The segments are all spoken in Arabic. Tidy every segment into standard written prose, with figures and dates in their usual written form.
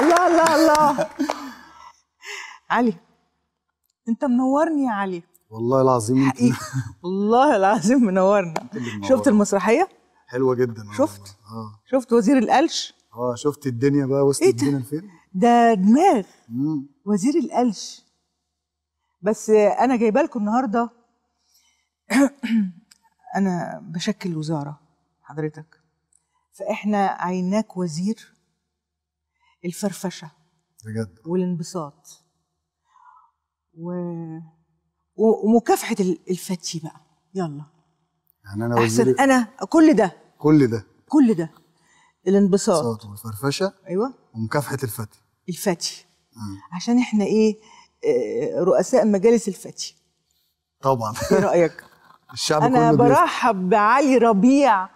الله الله الله. علي انت منورني يا علي والله العظيم. والله العظيم منورنا. شفت المسرحيه حلوه جدا. شفت شفت وزير القلش. شفت الدنيا بقى وسط الدنيا فين. ده دماغ وزير القلش. بس انا جايبه لكم النهارده انا بشكل وزاره حضرتك، فاحنا عيناك وزير الفرفشه بجد والانبساط ومكافحه الفتي بقى. يلا يعني انا وزير احسن. انا كل ده الانبساط والفرفشه. ايوه ومكافحه الفتي عشان احنا ايه رؤساء مجالس الفتي طبعا. ايه رايك؟ الشعب انا كله برحب بعلي ربيع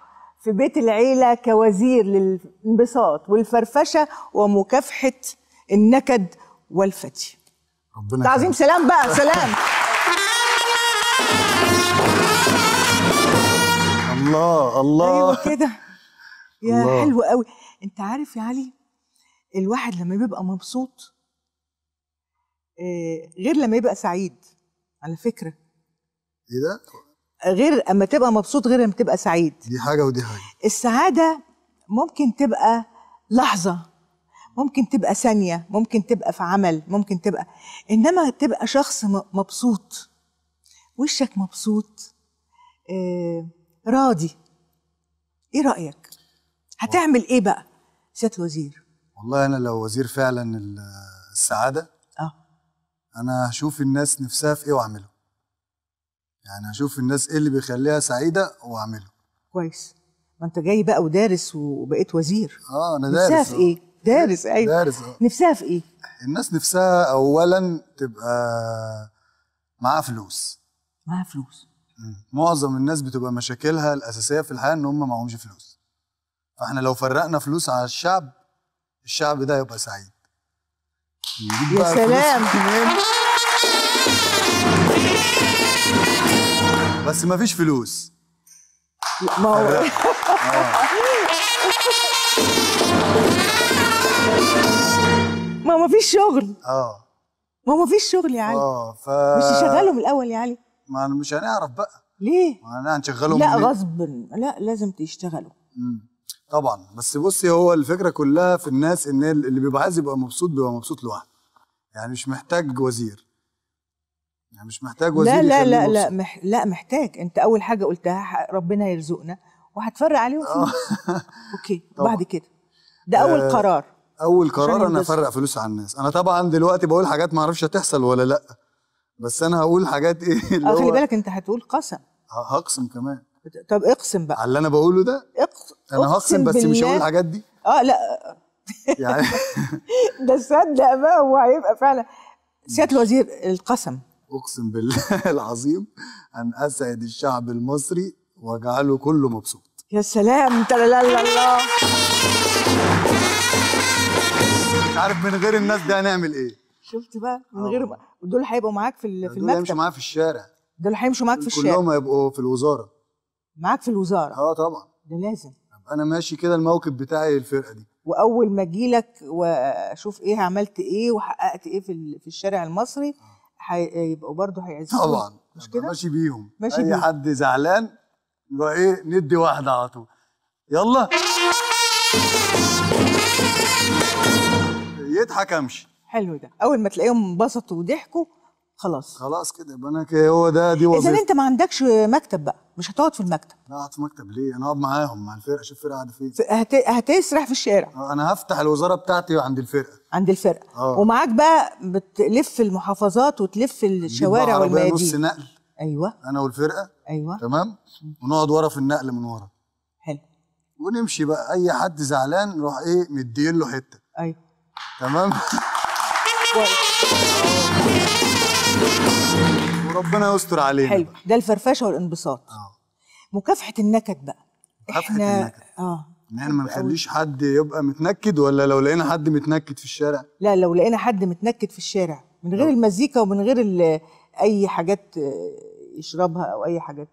في بيت العيله كوزير للانبساط والفرفشه ومكافحه النكد والفتي. ربنا تعظيم. سلام بقى. سلام. الله الله. ايوه كده يا الله. حلو قوي. انت عارف يا علي الواحد لما بيبقى مبسوط غير لما يبقى سعيد على فكره. ايه ده؟ غير اما تبقى مبسوط غير لما تبقى سعيد. دي حاجه ودي حاجه. السعاده ممكن تبقى لحظه، ممكن تبقى ثانيه، ممكن تبقى في عمل، ممكن تبقى، انما تبقى شخص مبسوط، وشك مبسوط، راضي. ايه رايك؟ هتعمل ايه بقى سياده الوزير؟ والله انا لو وزير فعلا السعاده انا هشوف الناس نفسها في ايه واعمله. يعني هشوف الناس ايه اللي بيخليها سعيده واعمله. كويس. ما انت جاي بقى ودارس وبقيت وزير. انا دارس. نفسها في ايه؟ دارس. ايوه دارس. نفسها في ايه؟ الناس نفسها اولا تبقى معاها فلوس. معاها فلوس. معظم الناس بتبقى مشاكلها الاساسيه في الحياه ان هم معهمش فلوس. فاحنا لو فرقنا فلوس على الشعب، الشعب ده هيبقى سعيد. يا سلام. بس مفيش فلوس. ما هو ما مفيش شغل. ما مفيش شغل يا علي. مش تشغلهم الاول يا علي؟ ما مش هنعرف بقى. ليه؟ ما هنشغلهم. لا غصب. لا لازم تشتغلوا. طبعا. بس بصي هو الفكره كلها في الناس ان اللي بيبقى عايز يبقى مبسوط بيبقى مبسوط لوحده. يعني مش محتاج وزير. يعني مش محتاج وزير. لا لا لا لا لا محتاج. انت اول حاجه قلتها ربنا يرزقنا وهتفرق عليهم فلوس. اوكي بعد كده ده اول قرار. اول قرار انا افرق فلوس على الناس. انا طبعا دلوقتي بقول حاجات ما اعرفش هتحصل ولا لا، بس انا هقول حاجات ايه اللي خلي بالك انت هتقول قسم. هقسم كمان. طب اقسم بقى على اللي انا بقوله ده. انا هقسم بس مش هقول الحاجات دي. لا يعني ده صدق بقى هو هيبقى فعلا سياده الوزير القسم. اقسم بالله العظيم ان اسعد الشعب المصري واجعله كله مبسوط. يا سلام. تلالا الله. مش عارف من غير الناس دي هنعمل ايه. شفت بقى من غير دول هيبقوا معاك في المكتب. دول هيمشوا معاك في الشارع. دول هيمشوا معاك في الشارع. كلهم هيبقوا في الوزاره. معاك في الوزاره. طبعا ده لازم. ابقى انا ماشي كده الموكب بتاعي الفرقه دي. واول ما اجي لك واشوف ايه عملت ايه وحققت ايه في الشارع المصري هيبقوا برضه هيعزوك. طبعا مش كده؟ ماشي بيهم. ماشي اي بيهم. حد زعلان يبقى ايه ندي واحده على طول. يلا يضحك امشي. حلو. ده اول ما تلاقيهم انبسطوا وضحكوا خلاص. خلاص كده يبقى انا هو ده دي وظيفتي. اذا انت ما عندكش مكتب بقى مش هتقعد في المكتب. لا اقعد في مكتب ليه؟ انا هقعد معاهم مع الفرقه. شوف الفرقه قاعده فين. هتسرح في الشارع. انا هفتح الوزاره بتاعتي عند الفرقه. عند الفرقه. ومعاك بقى بتلف المحافظات وتلف الشوارع والميادين. نص نقل. ايوه انا والفرقه. ايوه تمام. ونقعد ورا في النقل من ورا. حلو. ونمشي بقى اي حد زعلان نروح ايه مدين له حته. ايوه تمام. وربنا يستر علينا. حلو. ده الفرفشه والانبساط. مكافحه النكد بقى. مكافحه النكد. ان احنا ما نخليش حد يبقى متنكد. ولا لو لقينا حد متنكد في الشارع. لا لو لقينا حد متنكد في الشارع من غير المزيكا ومن غير اي حاجات يشربها او اي حاجات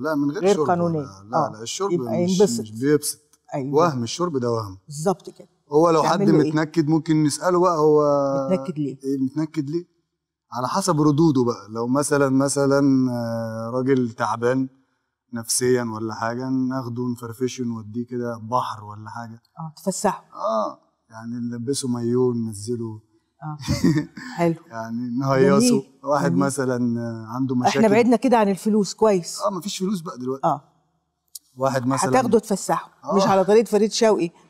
لا من غير شرب قانوني. لا الشرب مش بيبسط. أيوة. وهم الشرب ده وهم. بالظبط كده. هو لو حد متنكد إيه؟ ممكن نساله بقى هو متنكد ليه؟ إيه متنكد ليه؟ على حسب ردوده بقى. لو مثلا راجل تعبان نفسيا ولا حاجه، ناخده نفرفشه نوديه كده بحر ولا حاجه، تفسحه، يعني نلبسه مايو ننزله، حلو يعني نهيصه. واحد مثلا عنده مشاكل، احنا بعدنا كده عن الفلوس كويس، مفيش فلوس بقى دلوقتي، واحد مثلا هتاخده تفسحه، مش على طريقه فريد شوقي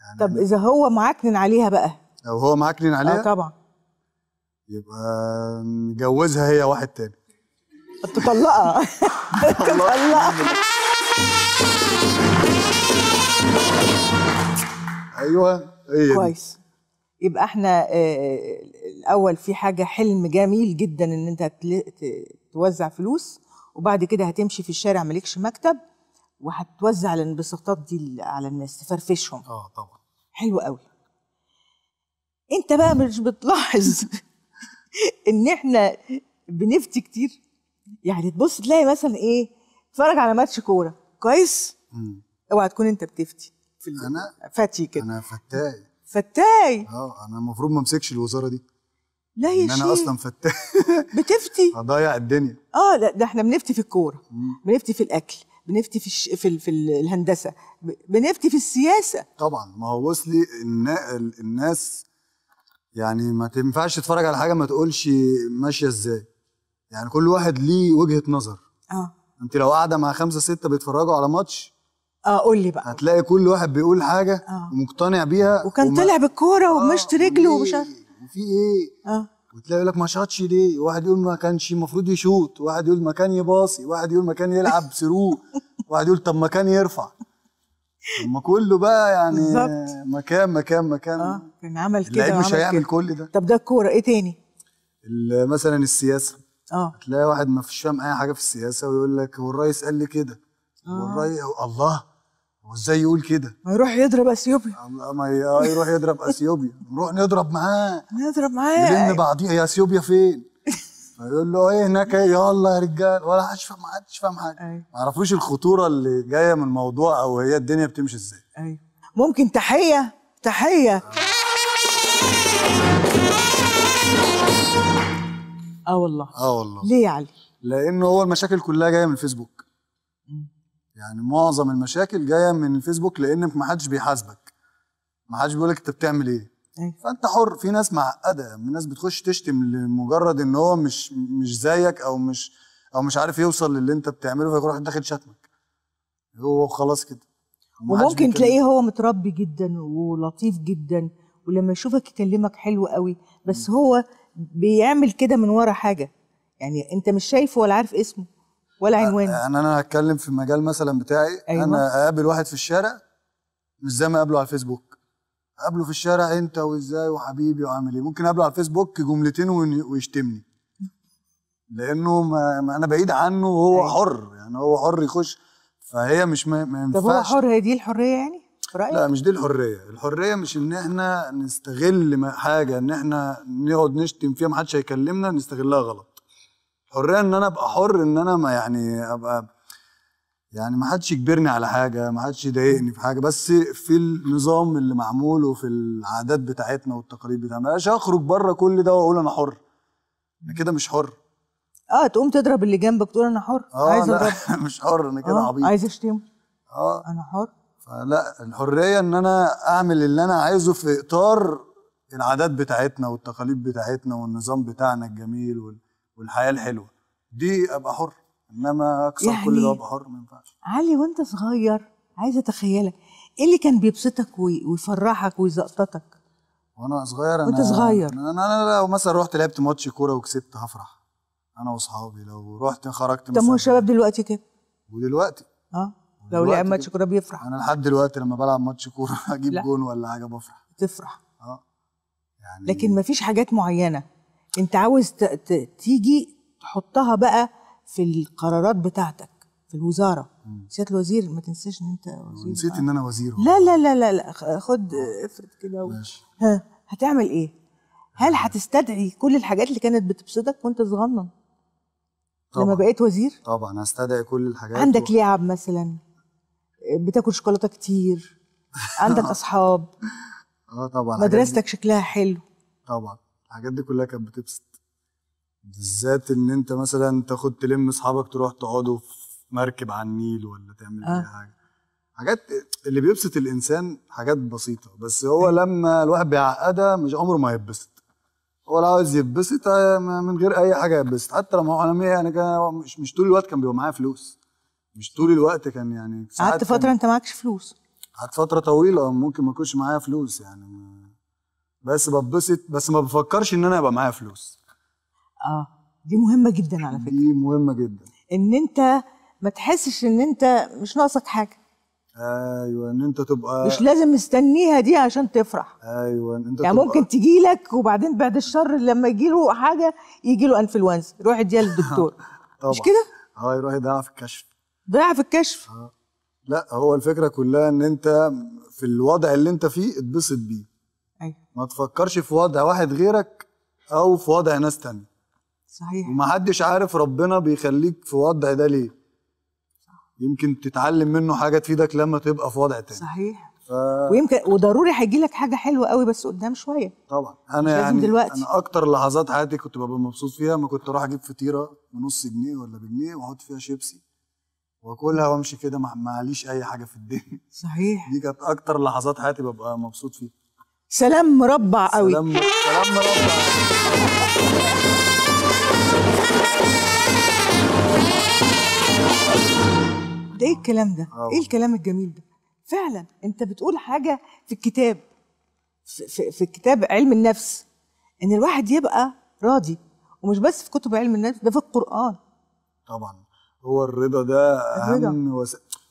يعني طب اذا هو معكنن عليها بقى، لو هو معكنن عليها طبعا يبقى نجوزها هي واحد تاني، تطلقها تطلقها ايوه هي كويس. يبقى احنا الاول في حاجه، حلم جميل جدا ان انت توزع فلوس، وبعد كده هتمشي في الشارع مالكش مكتب وهتوزع الانبساطات دي على الناس تفرفشهم. طبعا حلو قوي. انت بقى مش بتلاحظ ان احنا بنفتي كتير؟ يعني تبص تلاقي مثلا ايه، اتفرج على ماتش كوره كويس، اوعى تكون انت بتفتي في انا فتي كده، انا فتاي انا المفروض ما امسكش الوزاره دي، لا يا شيخ انا اصلا فتاي بتفتي هضيع الدنيا. لا ده احنا بنفتي في الكوره، بنفتي في الاكل، بنفتي في الهندسه، بنفتي في السياسه. طبعا ما هو بص لي الناس يعني ما تنفعش تتفرج على حاجه ما تقولش ماشيه ازاي، يعني كل واحد ليه وجهه نظر. انت لو قاعده مع 5 6 بيتفرجوا على ماتش، قول لي بقى، هتلاقي كل واحد بيقول حاجه ومقتنع بيها، وكان طلع بالكوره ومشط رجله ومش عارف وفي ايه، وتلاقي يقول لك ما شاطش ليه، واحد يقول ما كانش المفروض يشوط، واحد يقول ما كان يباصي، واحد يقول ما كان يلعب سرو، واحد يقول طب ما كان يرفع، اما كله بقى يعني بالظبط مكان كان عمل كده، اللعيب مش هيعمل كل ده. طب ده الكوره، ايه تاني؟ مثلا السياسه، تلاقي واحد ما فيش فاهم اي حاجه في السياسه ويقول لك هو الرئيس قال لي كده، والرأي الله هو ازاي يقول كده؟ ما يروح يضرب اثيوبيا، ما يروح يضرب اثيوبيا، نروح نضرب معاه نلم بعضيها، يا اثيوبيا فين؟ فيقول له ايه هناك، يلا يا رجال، ولا ما حدش فاهم حاجه، ما يعرفوش الخطوره اللي جايه من الموضوع او هي الدنيا بتمشي ازاي. ايوه ممكن تحيه والله ليه يا علي؟ لانه هو المشاكل كلها جايه من الفيسبوك، يعني معظم المشاكل جايه من الفيسبوك، لان ما حدش بيحاسبك، ما حدش بيقول لك انت بتعمل ايه، فانت حر. في ناس معقده، الناس بتخش تشتم لمجرد ان هو مش زيك او مش عارف يوصل للي انت بتعمله، فيروح داخل شتمك هو وخلاص كده. وممكن تلاقيه هو متربي جدا ولطيف جدا، ولما يشوفك يكلمك حلو قوي، بس هو بيعمل كده من ورا حاجه، يعني انت مش شايفه ولا عارف اسمه ولا عنوانه. يعني انا هتكلم في المجال مثلا بتاعي، انا اقابل واحد في الشارع مش زي ما اقابله على الفيسبوك، اقابله في الشارع انت وازاي وحبيبي وعامل ايه، ممكن اقابله على الفيسبوك جملتين ويشتمني، لانه ما انا بعيد عنه وهو حر، يعني هو حر يخش، فهي مش ما ينفعش. طب هو حر، هي دي الحريه يعني في رايك؟ لا مش دي الحريه، الحريه مش ان احنا نستغل حاجه ان احنا نقعد نشتم فيها ما حدش هيكلمنا، نستغلها غلط. حرية ان انا ابقى حر، ان انا ما يعني ابقى يعني ما حدش يجبرني على حاجه، ما حدش يضايقني في حاجه، بس في النظام اللي معمول وفي العادات بتاعتنا والتقاليد بتاعتنا، مش هخرج بره كل ده واقول انا حر، انا كده مش حر. تقوم تضرب اللي جنبك تقول انا حر، عايز اضرب مش حر، انا كده عبيط، عايز اشتمه، انا حر. فلا، الحريه ان انا اعمل اللي انا عايزه في اطار العادات بتاعتنا والتقاليد بتاعتنا والنظام بتاعنا الجميل والحياه الحلوه دي، ابقى حر، انما اكسر يعني كل ده ابقى حر ما ينفعش. علي وانت صغير، عايزه اتخيلك ايه اللي كان بيبسطك ويفرحك ويزقططك وانا صغير؟ انا لو مثلا رحت لعبت ماتش كوره وكسبت هفرح انا واصحابي، لو رحت خرجت. طب هو الشباب دلوقتي كده ودلوقتي لو لعب ماتش كوره بيفرح. انا لحد دلوقتي لما بلعب ماتش كوره اجيب جون ولا حاجه بفرح. تفرح. يعني لكن مفيش حاجات معينة انت عاوز تيجي تحطها بقى في القرارات بتاعتك في الوزارة. سيادة الوزير ما تنساش ان انت وزير. نسيت ان انا وزير. لا لا لا لا لا، خد افرد كده ماشي. ها هتعمل ايه؟ هل هتستدعي كل الحاجات اللي كانت بتبسطك وانت صغنن لما بقيت وزير؟ طبعا هستدعي كل الحاجات. عندك لعب مثلا، بتاكل شوكولاته كتير، عندك اصحاب. طبعا. مدرستك شكلها حلو. طبعا الحاجات دي كلها كانت بتبسط، بالذات ان انت مثلا تاخد تلم اصحابك تروح تقعدوا في مركب على النيل ولا تعمل اي حاجه. حاجات اللي بيبسط الانسان، حاجات بسيطه، بس هو لما الواحد بيعقدها مش عمره ما هيتبسط. هو اللي عاوز يتبسط من غير اي حاجه يتبسط. حتى لما هو انا كان مش طول الوقت كان بيبقى معايا فلوس، مش طول الوقت كان يعني. قعدت فتره انت معكش فلوس؟ قعدت فتره طويله ممكن ما يكونش معايا فلوس يعني، بس ببسط، بس ما بفكرش ان انا يبقى معايا فلوس. دي مهمه جدا على فكره، دي مهمه جدا، ان انت ما تحسش ان انت مش ناقصك حاجه. ايوه، ان انت تبقى مش لازم مستنيها دي عشان تفرح. ايوه، ان انت يعني تبقى ممكن تجي لك وبعدين بعد الشر لما يجي له حاجه يجي له انفلونزا يروح يديها للدكتور. مش كده؟ يروح يضيعها في الكشف. ضيعها في الكشف. لا، هو الفكره كلها ان انت في الوضع اللي انت فيه اتبسط بيه. ايوه، ما تفكرش في وضع واحد غيرك او في وضع ناس تانية. صحيح. ومحدش عارف ربنا بيخليك في وضع ده ليه. يمكن تتعلم منه حاجه تفيدك لما تبقى في وضع تاني. صحيح. ويمكن وضروري هيجي لك حاجه حلوه قوي بس قدام شويه. طبعا انا يعني دلوقتي. انا اكتر لحظات حياتي كنت ببقى مبسوط فيها ما كنت اروح اجيب فطيره بنص جنيه ولا بجنيه واحط فيها شيبسي واكلها وامشي كده معليش اي حاجه في الدنيا. صحيح. دي كانت اكتر لحظات حياتي ببقى مبسوط فيها. سلام مربع قوي. سلام مربع. ده ايه الكلام ده؟ ايه الكلام الجميل ده؟ فعلا انت بتقول حاجه في الكتاب، في كتاب علم النفس، ان الواحد يبقى راضي، ومش بس في كتب علم النفس، ده في القرآن. طبعا هو الرضا ده اهم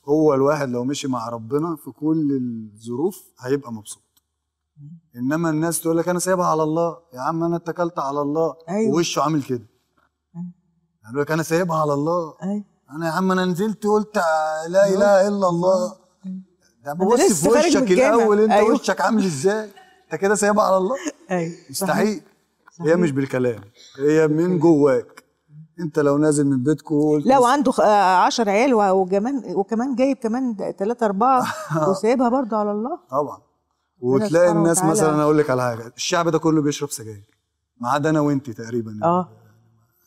هو الواحد لو مشي مع ربنا في كل الظروف هيبقى مبسوط. انما الناس تقول لك انا سايبها على الله، يا عم انا اتكلت على الله. أيوة. ووشه عامل كده. أيوة. يقول لك انا سايبها على الله. أيوة. انا يا عم انا نزلت وقلت لا اله الا الله. ده بص في وشك الاول انت. أيوه. وشك عامل ازاي؟ انت كده سايبها على الله؟ ايوه مستحيل. هي مش بالكلام، هي من جواك. انت لو نازل من بيتكم وقلت لا وعنده 10 عيال وكمان جايب كمان 3 4 وسايبها برضه على الله. طبعا. وتلاقي الناس مثلا انا اقول لك على حاجه، الشعب ده كله بيشرب سجاير ما عدا انا وانت تقريبا.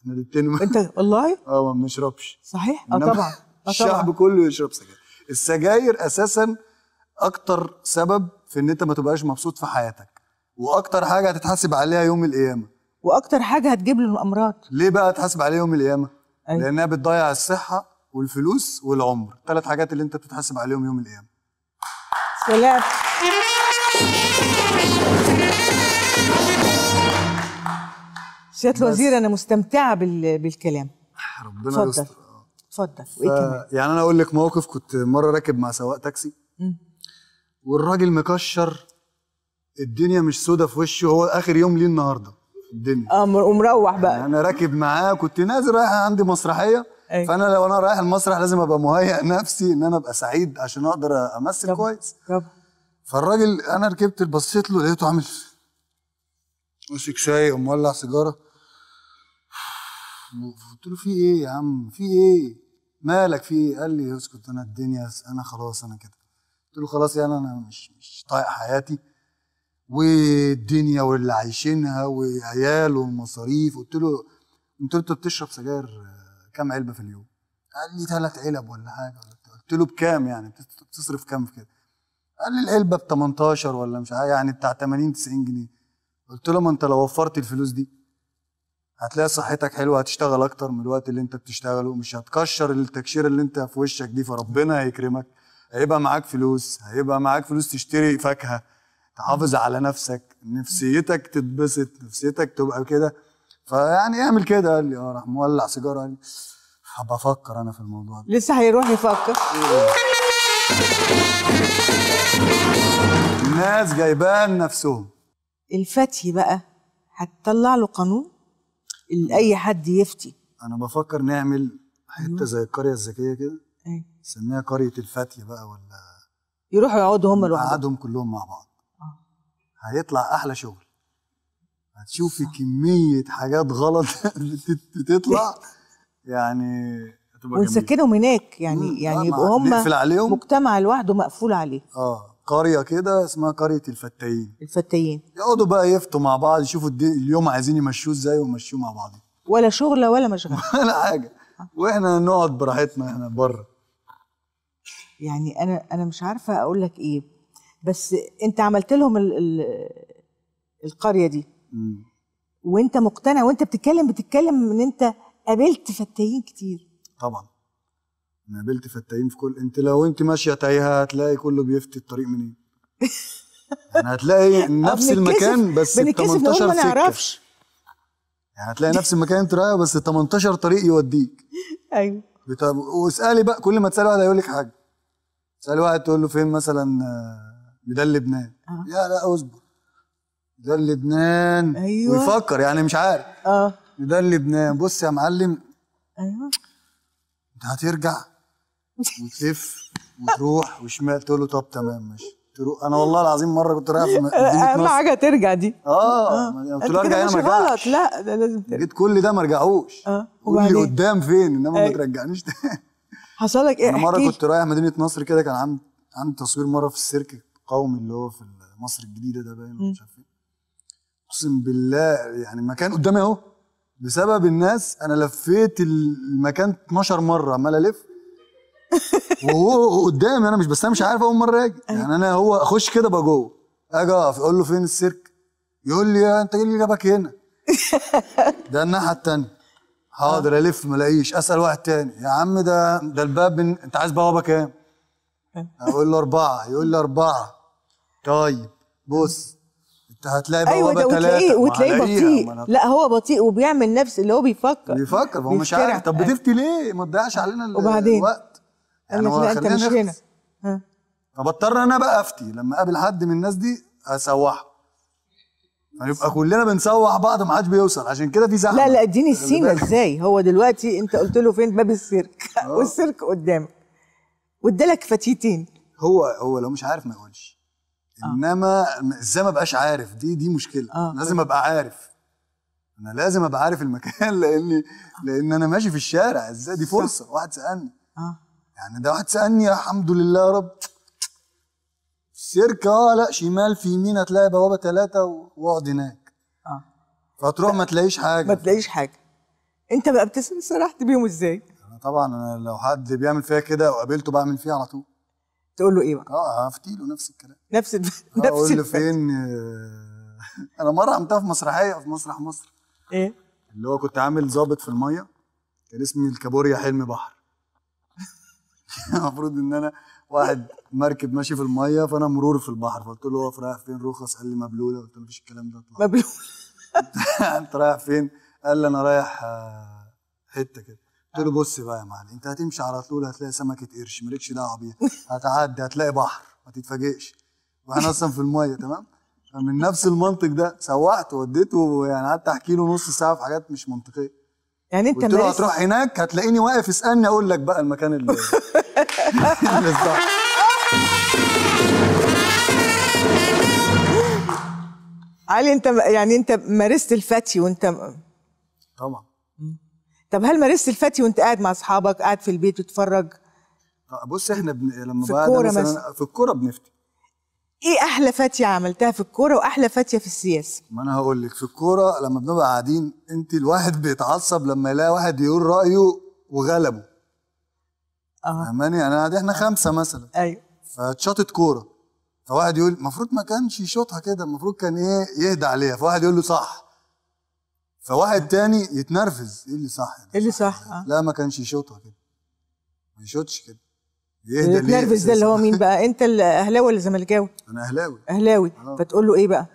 احنا الاثنين. انت والله؟ ما بنشربش. صحيح. طبعا. الشعب كله يشرب سجاير. السجاير اساسا اكتر سبب في ان انت ما تبقاش مبسوط في حياتك، واكتر حاجه هتتحاسب عليها يوم القيامه، واكتر حاجه هتجيب له الامراض. ليه بقى هتحاسب عليها يوم القيامه؟ أيوة. لانها بتضيع الصحه والفلوس والعمر، 3 حاجات اللي انت بتتحاسب عليهم يوم القيامه. سلام. سيادة الوزير أنا مستمتعة بالكلام. ربنا يستر. اتفضل. وإيه كمان؟ يعني أنا أقول لك موقف، كنت مرة راكب مع سواق تاكسي والراجل مكشر، الدنيا مش سودة في وشه، هو آخر يوم ليه النهاردة الدنيا. ومروح بقى. يعني أنا راكب معاه، كنت نازل رايح عندي مسرحية. أيوة. فأنا لو أنا رايح المسرح لازم أبقى مهيئ نفسي إن أنا أبقى سعيد عشان أقدر أمثل. طب. كويس. طب. فالراجل أنا ركبت بصيت له لقيته عامل ماسك شاي ومولع سيجارة. قلت له في ايه يا عم؟ في ايه؟ مالك في ايه؟ قال لي اسكت انا الدنيا انا خلاص انا كده. قلت له خلاص يعني انا مش طايق حياتي والدنيا واللي عايشينها وعيال ومصاريف. قلت له انت بتشرب سجاير كام علبه في اليوم؟ قال لي 3 علب ولا حاجه. قلت له بكام يعني؟ بتصرف كام في كده؟ قال لي العلبه ب 18 ولا مش عارف يعني بتاع 80 90 جنيه. قلت له ما انت لو وفرت الفلوس دي هتلاقي صحتك حلوه، هتشتغل اكتر من الوقت اللي انت بتشتغله، مش هتكشر التكشيره اللي انت في وشك دي، فربنا هيكرمك، هيبقى معاك فلوس، تشتري فاكهه، تحافظ على نفسك، نفسيتك تتبسط، نفسيتك تبقى كده، فيعني اعمل كده. قال لي راح مولع سيجاره. قال لي هبقى افكر انا في الموضوع ده. لسه هيروح يفكر. الناس جايبان نفسهم. الفتي بقى هتطلع له قانون لأي حد يفتي. أنا بفكر نعمل حتة زي القرية الذكية كده. أيوه. نسميها قرية الفتي بقى ولا يروحوا يقعدوا هم لوحدهم؟ يقعدوا كلهم مع بعض. هيطلع أحلى شغل. هتشوفي كمية حاجات غلط بتطلع يعني هتبقى جميلة. ونسكنهم هناك يعني يبقوا هم مجتمع لوحده مقفول عليه. قرية كده اسمها قرية الفتايين. الفتايين يقعدوا بقى يفتوا مع بعض، يشوفوا اليوم عايزين يمشوه ازاي ويمشوه مع بعض، ولا شغلة ولا مشغلة ولا حاجة، واحنا نقعد براحتنا احنا بره. يعني انا مش عارفة اقول لك ايه، بس انت عملت لهم القرية دي وانت مقتنع، وانت بتتكلم ان انت قابلت فتايين كتير. طبعا انا قابلت فتاين في كل، انت لو ماشيه تايهه هتلاقي كله بيفتي الطريق منين. يعني هتلاقي نفس المكان بس 18 سكه، ما نعرفش. يعني هتلاقي نفس المكان انت رايحه بس 18 طريق يوديك. ايوه. واسالي بقى، كل ما تسالي واحد هيقول لك حاجه. تسالي واحد تقول له فين مثلا ميدان لبنان؟ يا لا اصبر، ميدان لبنان. ايوه. ويفكر يعني مش عارف. ميدان لبنان، بص يا معلم. ايوه. انت هترجع وتلف وتروح وشمال، تقول له طب تمام ماشي تروح. انا والله العظيم مره كنت رايح في مدينه نصر، حاجه ترجع دي. قلت له ارجع هنا، ما رجعتش. لا ده لازم ترجع. جيت كل ده ما رجعوش. قول لي قدام فين، انما ما ترجعنيش تاني. حصل لك ايه؟ انا مره كنت رايح مدينه نصر كده، كان عندي تصوير مره في السيرك القومي اللي هو في مصر الجديده ده، باين مش عارف ايه. اقسم بالله يعني مكان قدامي اهو، بسبب الناس انا لفيت المكان 12 مره، عمال الف وهو قدامي انا، مش عارف اول مره اجي. يعني انا هو اخش كده بقى جوه، اجي اقف اقول له فين السيرك، يقول لي يا انت ايه اللي جابك هنا؟ ده الناحيه الثانيه. حاضر، الف ما الاقيش، اسال واحد ثاني، يا عم ده الباب انت عايز بوابه كام؟ اقول له 4، يقول لي 4. طيب بص، هتلاقي بوابه 3. ايوه، وتلاقيه بطيء. لا هو بطيء وبيعمل نفس اللي هو بيفكر هو مش عارف. طب بتفتي ليه؟ ما تضيعش علينا الوقت. يعني هو انت مش هنا. فبضطر انا بقى افتي لما اقابل حد من الناس دي اسوحه، فنبقى كلنا بنسوح بعض، ما حدش بيوصل، عشان كده في زحمه. لا اديني السينه ازاي. هو دلوقتي انت قلت له فين باب السيرك والسيرك قدامك، وادالك فتيتين. هو لو مش عارف ما يقولش، انما ازاي ما بقاش عارف؟ دي مشكله. لازم ابقى عارف، انا لازم ابقى عارف المكان، لان انا ماشي في الشارع. ازاي دي فرصه؟ واحد سالني، يعني ده واحد سالني، الحمد لله يا رب. السيرك لا، شمال في يمين هتلاقي بوابه 3 واقعد هناك. فتروح ما تلاقيش حاجه. انت بقى سرحت بيهم ازاي؟ طبعا انا لو حد بيعمل فيها كده وقابلته بعمل فيها على طول. تقول له ايه بقى؟ هفتي له نفس الكلام، نفس اقول له فين. انا مره عملتها في مسرحيه في مسرح مصر، ايه اللي هو كنت عامل ظابط في الميه، كان اسمي الكابوريا حلم بحر. المفروض ان انا واحد مركب ماشي في الميه، فانا مرور في البحر، فقلت له واقف رايح فين؟ رخص. قال لي مبلوله. قلت له مفيش الكلام ده، اطلع. مبلوله؟ انت رايح فين؟ قال لي انا رايح حته كده. قلت له بص بقى يا معلم، انت هتمشي على طول هتلاقي سمكه قرش، مالكش دعوه بيها، هتعدي هتلاقي بحر، ما تتفاجئش، واحنا اصلا في الميه. تمام. فمن نفس المنطق ده سوحت ووديته، يعني قعدت احكي له نص ساعه في حاجات مش منطقيه. يعني انت قلت له هتروح هناك هتلاقيني واقف، اسالني اقول لك بقى المكان اللي بالظبط. علي، انت مارست الفتي وانت طبعا. طب هل مارست الفتي وانت قاعد مع اصحابك، قاعد في البيت بتتفرج؟ بص احنا لما بقى مثلا في الكوره بنفتي. ايه احلى فتيه عملتها في الكوره واحلى فتيه في السياسه؟ ما انا هقول لك، في الكوره لما بنبقى قاعدين، انت الواحد بيتعصب لما يلاقي واحد يقول رايه وغلبه. فاهماني؟ يعني قاعدين احنا 5 مثلا. ايوه. فاتشاطت كوره، فواحد يقول المفروض ما كانش يشوطها كده، المفروض كان ايه، يهدى عليها، فواحد يقول له صح، فواحد تاني يتنرفز، ايه اللي صح؟ ايه اللي صح؟ لا ما كانش يشوطها كده، ما يشوطش كده، يهدى. يتنرفز ده اللي هو مين بقى؟ انت الاهلاوي ولا الزملكاوي؟ انا اهلاوي. فتقول له ايه بقى؟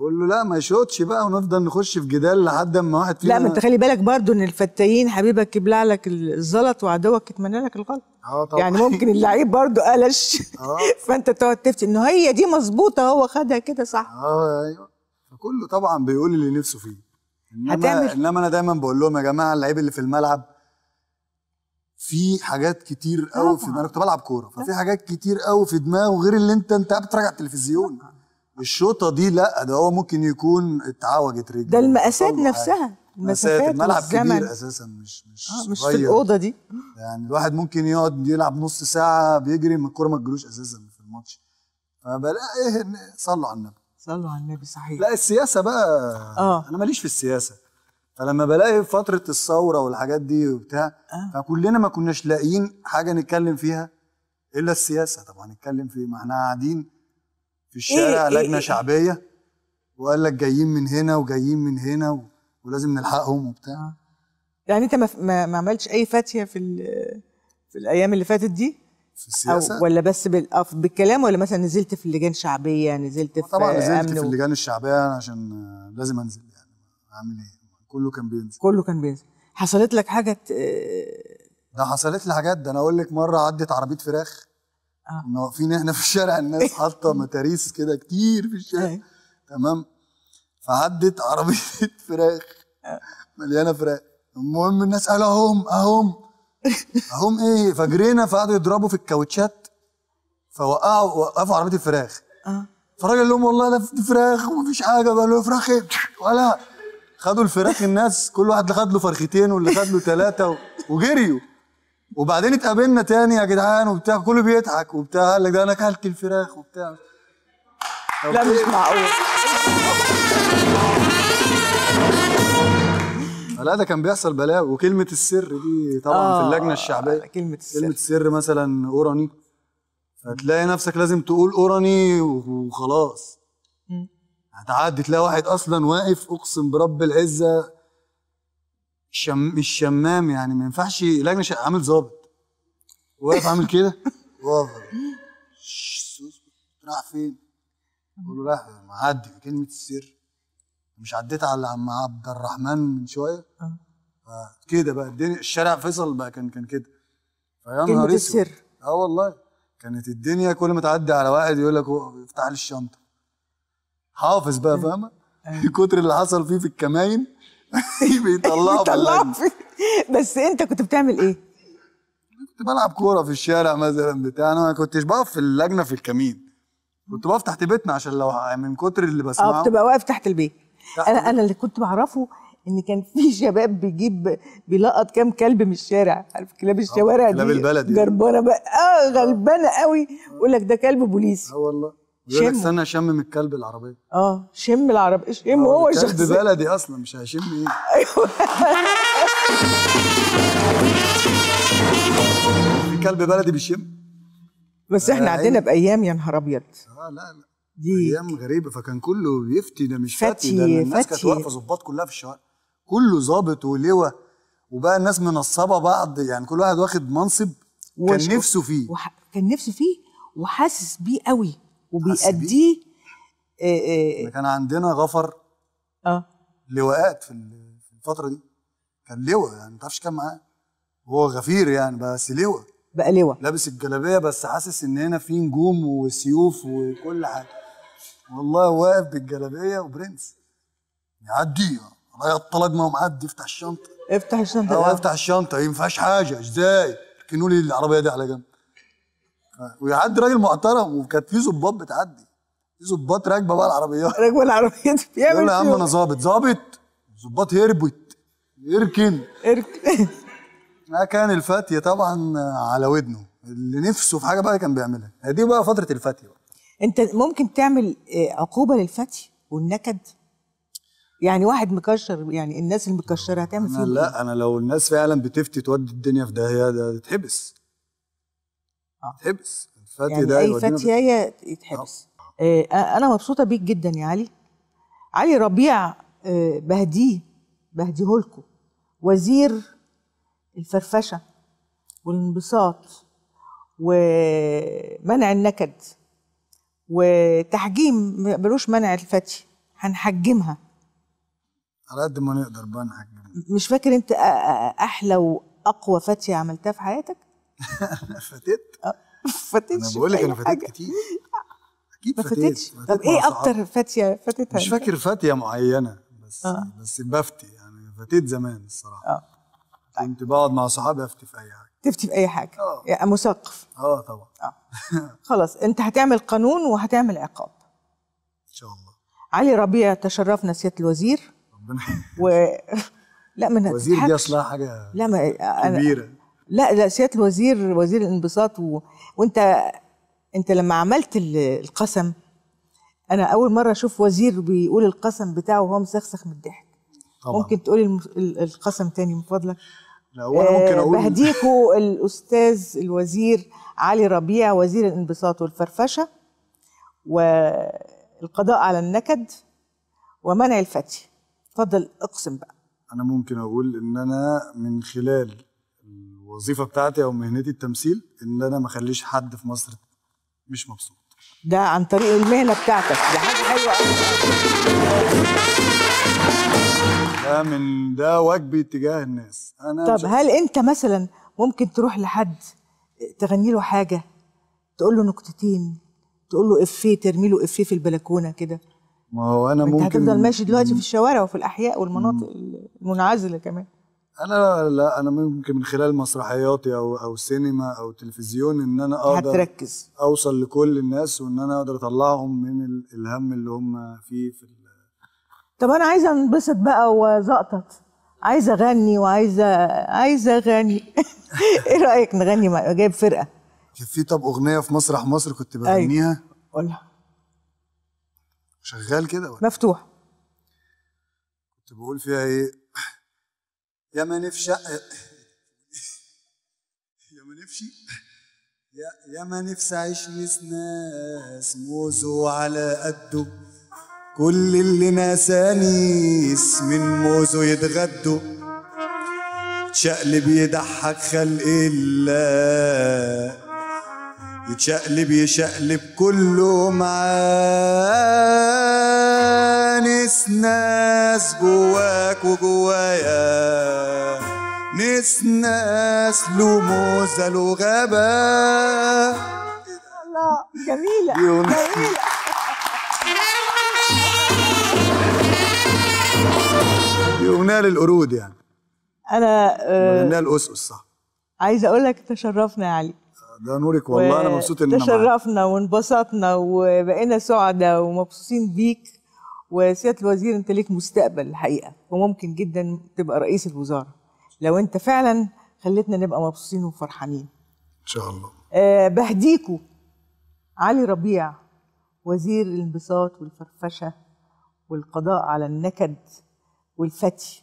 اقول له لا ما يشوطش بقى، ونفضل نخش في جدال لحد اما واحد فينا. لا ما انت خلي بالك برضو ان الفتاين حبيبك يبلع لك الزلط وعدوك يتمنى لك الغلط. طبعا. يعني ممكن اللعيب برضو قلش فانت تقعد تفتي انه هي دي مظبوطه، هو خدها كده صح. ايوه، فكله طبعا بيقول اللي نفسه فيه. انما انا دايما بقول لهم يا جماعه اللعيب اللي في الملعب في حاجات كتير قوي في دماغه. انا كنت بلعب كوره، ففي حاجات كتير قوي في دماغه غير اللي انت بتراجع التلفزيون. الشوطه دي لا، ده هو ممكن يكون اتعوجت رجله، ده المقاسات نفسها، المسافات الملعب كبير اساسا، مش في الاوضه دي. يعني الواحد ممكن يقعد يلعب نص ساعه بيجري من الكوره ما تجيلوش اساسا في الماتش. فبلاقي صلوا على النبي، صلوا على النبي. صحيح. لا السياسه بقى انا ماليش في السياسه، فلما بلاقي فتره الثوره والحاجات دي وبتاع فكلنا ما كناش لاقيين حاجه نتكلم فيها الا السياسه. طبعا نتكلم في، ما احنا قاعدين في الشارع لجنه شعبيه وقال لك جايين من هنا وجايين من هنا ولازم نلحقهم وبتاع. يعني انت ما عملتش اي فاتيه في الايام اللي فاتت دي في السياسه؟ ولا بس بالكلام، ولا مثلا نزلت في اللجان الشعبيه، نزلت في طبعا نزلت في اللجان الشعبيه عشان لازم انزل، يعني اعمل ايه؟ كله كان بينزل، كله كان بينزل. حصلت لك حاجه؟ ده حصلت لي حاجات. ده انا اقول لك مره عدت عربيه فراخ، كنا واقفين احنا في الشارع، الناس حاطه متاريس كده كتير في الشارع تمام، فعدت عربيه فراخ مليانه فراخ. المهم الناس قالوا اهم ايه، فجرينا فقعدوا يضربوا في الكاوتشات، وقفوا عربيه الفراخ. فالراجل قال لهم والله ده فراخ ومفيش حاجه. قالوا له فراخ ايه؟ ولا خدوا الفراخ الناس، كل واحد خد له فرختين واللي خد له ثلاثه وجريوا. وبعدين اتقابلنا تاني يا جدعان وبتاع، كله بيضحك وبتاع، قال لك ده انا اكلت الفراخ وبتاع. لا مش معقول. لا ده كان بيحصل بلاوي. وكلمه السر دي طبعا في اللجنه الشعبيه، كلمه السر، مثلا اوراني، فتلاقي نفسك لازم تقول اوراني وخلاص. هتعدي تلاقي واحد اصلا واقف، اقسم برب العزه الشمام، يعني ما ينفعش لجنه عامل ظابط واقف عامل كده واقف راح فين؟ بقول له راح معدي كلمه السر. مش عديت على عم عبد الرحمن من شويه كده بقى الدنيا، الشارع فيصل بقى كان كده. فيا نهار اسود، والله كانت الدنيا كل ما تعدي على واحد يقول لك افتح لي الشنطه. حافظ بقى فاهمه؟ كتر اللي حصل فيه في الكماين بيطلعوا بس انت كنت بتعمل ايه؟ كنت بلعب كوره في الشارع مثلا بتاع. انا ما كنتش بقف في اللجنه في الكمين، كنت بقف تحت بيتنا، عشان لو من كتر اللي بسمعه بتبقى واقف تحت البيت. انا اللي كنت بعرفه ان كان في شباب بيلقط كام كلب من الشارع، عارف كلاب الشوارع دي، كلاب البلد جربانه بقى، غلبانه قوي، يقول لك ده كلب بوليسي. والله يقول لك استنى شمم الكلب العربيه. شم العربيه، شم هو شخصيا كلب بلدي اصلا، مش هيشم ايه. ايوه في كلب بلدي بيشم. بس احنا عندنا بايام يا نهار ابيض. لا دي ايام غريبه. فكان كله بيفتي، ده مش فتي، ده الناس كانت واقفه ظباط كلها في الشوارع، كله ظابط ولواء، وبقى الناس منصبه بعض، يعني كل واحد واخد منصب كان نفسه فيه، وحاسس بيه قوي وبيأديه. كان عندنا غفر لواءات في الفتره دي، كان لواء يعني ما تعرفش كام معاه، هو غفير يعني بس لواء، بقى لواء لابس الجلابيه بس حاسس ان هنا في نجوم وسيوف وكل حاجه. والله واقف بالجلابيه وبرنس يعدي، الله يطلق ما هو معدي، افتح الشنطه، افتح الشنطه، افتح الشنطه، ما ينفعش حاجه، ازاي اركنوا لي العربيه دي على جنب. ويعدي راجل محترم، وكانت في ظباط بتعدي، في ظباط راكبه بقى العربيات، راكبه العربيات بيعمل ايه؟ يقول له يا عم انا ظابط، ظباط هربت، اركن كان الفاتيه طبعا على ودنه، اللي نفسه في حاجه بقى كان بيعملها. دي بقى فتره الفاتيه بقى. انت ممكن تعمل عقوبه للفتي والنكد؟ يعني واحد مكشر، يعني الناس المكشره هتعمل فيها؟ لا انا لو الناس فعلا بتفتي تودي الدنيا في داهيه، ده تتحبس. تتحبس الفتي يعني ده، اي فتيايه يتحبس. انا مبسوطه بيك جدا يا علي. علي ربيع بهديهولكوا وزير الفرفشه والانبساط ومنع النكد وتحجيم، ما بيقبلوش منع الفتي، هنحجمها على قد ما نقدر بقى نحجمها. مش فاكر انت احلى واقوى فتية عملتها في حياتك؟ فاتتش. انا بقول لك انا فاتت كتير اكيد. ما فاتتش. طب ايه اكتر فتية فاتتها؟ مش فاكر فتية معينة بس بس بفتي يعني. فاتت زمان الصراحة. كنت بقعد مع صحابي افتي في اي حاجة. تفتي في اي حاجه. يعني مثقف. طبعا. خلاص انت هتعمل قانون وهتعمل عقاب ان شاء الله. علي ربيع تشرفنا سياده الوزير. ربنا لا من الوزير دي اصلها حاجه لا ما كبيره. لا سياده الوزير وزير الانبساط وانت لما عملت القسم انا اول مره اشوف وزير بيقول القسم بتاعه وهو مسخسخ من الضحك. ممكن تقولي القسم تاني من فضلك؟ لا وانا ممكن اقول بهديكوا الاستاذ الوزير علي ربيع وزير الانبساط والفرفشه والقضاء على النكد ومنع الفتي. اتفضل اقسم بقى. انا ممكن اقول ان انا من خلال الوظيفه بتاعتي او مهنتي التمثيل ان انا ما اخليش حد في مصر مش مبسوط. ده عن طريق المهنه بتاعتك، ده حاجه حلوه قوي. ده واجبي تجاه الناس. أنا طب هل أنت مثلا ممكن تروح لحد تغني له حاجة، تقول له نكتتين، تقول له إفيه، ترمي له إفيه في البلكونة كده؟ ما هو أنا ممكن. أنت هتفضل ماشي دلوقتي في الشوارع وفي الأحياء والمناطق المنعزلة كمان. أنا ممكن من خلال مسرحياتي أو سينما أو تلفزيون إن أنا أقدر هتركز أوصل لكل الناس وإن أنا أقدر أطلعهم من الهم اللي هم فيه في. طب انا عايزه انبسط بقى وزقطط، عايزه اغني وعايزه اغني. ايه رايك نغني مع جايب فرقه؟ كان في اغنيه في مسرح مصر كنت بغنيها. أيوة. قولها. شغال كده ولا مفتوح؟ كنت بقول فيها ايه؟ يا منفشة يا منفشي يا منفسي عيش نسناس موزو على قده، كل اللي ناسانيس من موزه يتغدوا، يتشقلب يضحك خلق الله، يتشقلب يشقلب كله معاه. نس ناس جواك وجوايا، نس ناس له موزه له غابه. الله جميله جميله. اغنيه للقرود يعني. انا اغنيه للاسس صح. عايزه اقول لك تشرفنا يا علي. ده نورك والله. انا مبسوط ان تشرفنا وانبسطنا وبقينا سعداء ومبسوطين بيك. وسياده الوزير انت ليك مستقبل الحقيقه، وممكن جدا تبقى رئيس الوزاره لو انت فعلا خليتنا نبقى مبسوطين وفرحانين ان شاء الله. بهديكوا علي ربيع وزير الانبساط والفرفشه والقضاء على النكد والفتي.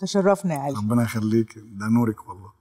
تشرفنا يا علي. ربنا يخليك، ده نورك والله.